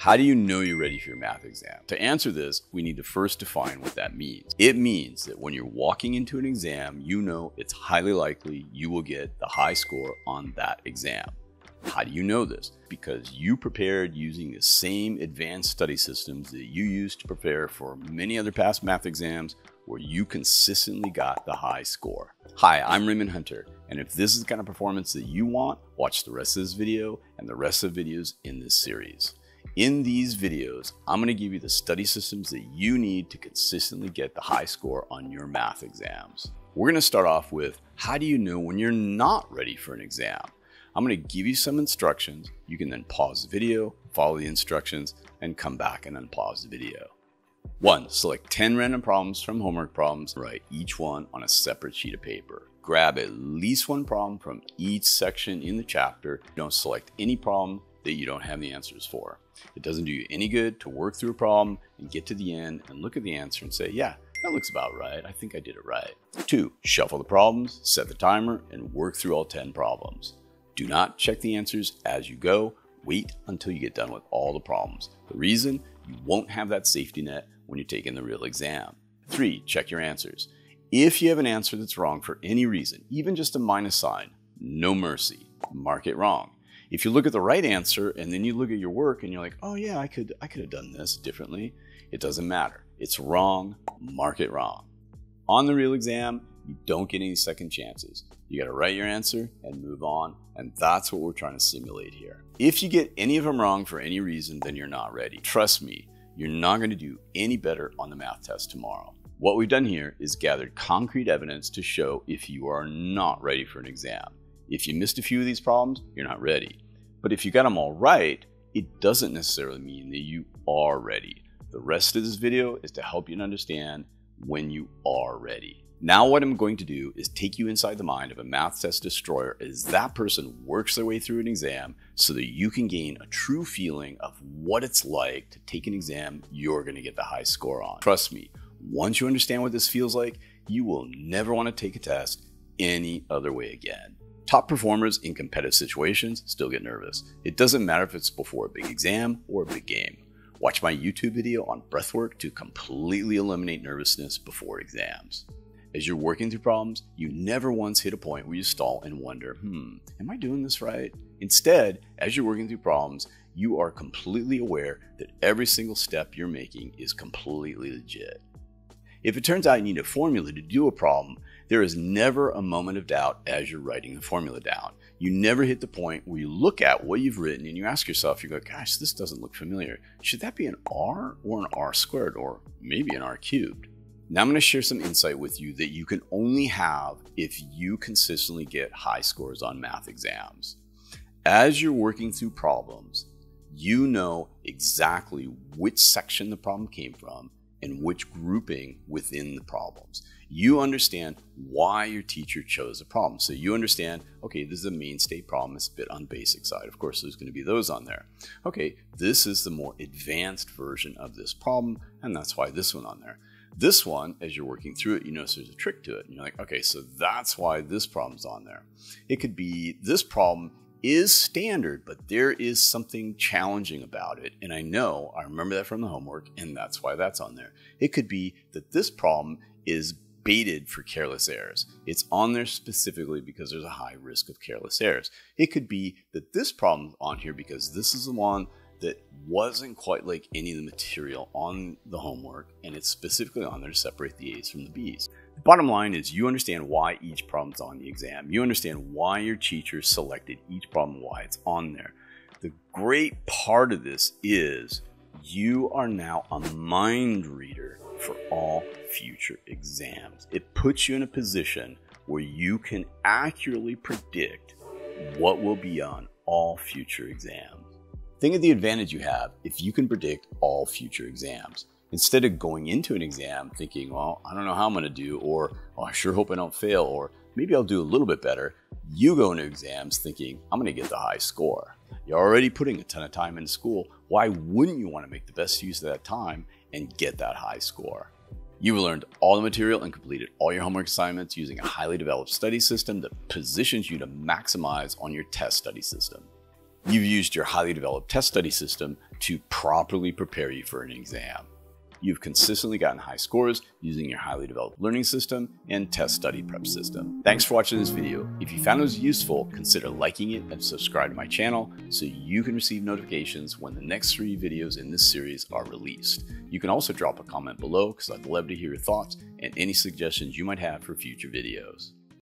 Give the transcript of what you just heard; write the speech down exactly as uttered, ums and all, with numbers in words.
How do you know you're ready for your math exam? To answer this, we need to first define what that means. It means that when you're walking into an exam, you know it's highly likely you will get the high score on that exam. How do you know this? Because you prepared using the same advanced study systems that you used to prepare for many other past math exams where you consistently got the high score. Hi, I'm Raymond Hunter, and if this is the kind of performance that you want, watch the rest of this video and the rest of the videos in this series. In these videos, I'm going to give you the study systems that you need to consistently get the high score on your math exams. We're going to start off with, how do you know when you're not ready for an exam? I'm going to give you some instructions. You can then pause the video, follow the instructions, and come back and unpause the video. One, select ten random problems from homework problems. Write each one on a separate sheet of paper. Grab at least one problem from each section in the chapter. Don't select any problem that you don't have the answers for. It doesn't do you any good to work through a problem and get to the end and look at the answer and say, yeah, that looks about right. I think I did it right. Two, shuffle the problems, set the timer, and work through all ten problems. Do not check the answers as you go. Wait until you get done with all the problems. The reason? You won't have that safety net when you're taking the real exam. Three, check your answers. If you have an answer that's wrong for any reason, even just a minus sign, no mercy, mark it wrong. If you look at the right answer and then you look at your work and you're like, oh yeah, I could, I could have done this differently. It doesn't matter. It's wrong, mark it wrong. On the real exam, you don't get any second chances. You got to write your answer and move on. And that's what we're trying to simulate here. If you get any of them wrong for any reason, then you're not ready. Trust me, you're not going to do any better on the math test tomorrow. What we've done here is gathered concrete evidence to show if you are not ready for an exam. If you missed a few of these problems, you're not ready. But if you got them all right, it doesn't necessarily mean that you are ready. The rest of this video is to help you understand when you are ready. Now what I'm going to do is take you inside the mind of a math test destroyer as that person works their way through an exam so that you can gain a true feeling of what it's like to take an exam you're going to get the high score on. Trust me, once you understand what this feels like, you will never want to take a test any other way again. Top performers in competitive situations still get nervous. It doesn't matter if it's before a big exam or a big game. Watch my YouTube video on breathwork to completely eliminate nervousness before exams. As you're working through problems, you never once hit a point where you stall and wonder, hmm, am I doing this right? Instead, as you're working through problems, you are completely aware that every single step you're making is completely legit. If it turns out you need a formula to do a problem, there is never a moment of doubt as you're writing the formula down. You never hit the point where you look at what you've written and you ask yourself, you go, gosh, this doesn't look familiar. Should that be an R or an R squared or maybe an R cubed? Now I'm going to share some insight with you that you can only have if you consistently get high scores on math exams. As you're working through problems, you know exactly which section the problem came from and which grouping within the problems. You understand why your teacher chose the problem. So you understand, okay, this is a mainstay problem. It's a bit on basic side. Of course, there's going to be those on there. Okay, this is the more advanced version of this problem, and that's why this one on there. This one, as you're working through it, you notice there's a trick to it. And you're like, okay, so that's why this problem's on there. It could be this problem is standard, but there is something challenging about it. And I know, I remember that from the homework, and that's why that's on there. It could be that this problem is baited for careless errors. It's on there specifically because there's a high risk of careless errors. It could be that this problem's on here because this is the one that wasn't quite like any of the material on the homework, and it's specifically on there to separate the A's from the B's. The bottom line is you understand why each problem's on the exam. You understand why your teacher selected each problem, why it's on there. The great part of this is you are now a mind reader for all future exams. It puts you in a position where you can accurately predict what will be on all future exams. Think of the advantage you have if you can predict all future exams. Instead of going into an exam thinking, well, I don't know how I'm going to do, or oh, I sure hope I don't fail, or maybe I'll do a little bit better, you go into exams thinking, I'm going to get the high score. You're already putting a ton of time into school. Why wouldn't you want to make the best use of that time and get that high score? You've learned all the material and completed all your homework assignments using a highly developed study system that positions you to maximize on your test study system. You've used your highly developed test study system to properly prepare you for an exam. You've consistently gotten high scores using your highly developed learning system and test study prep system. Thanks for watching this video. If you found it was useful, consider liking it and subscribe to my channel so you can receive notifications when the next three videos in this series are released. You can also drop a comment below because I'd love to hear your thoughts and any suggestions you might have for future videos.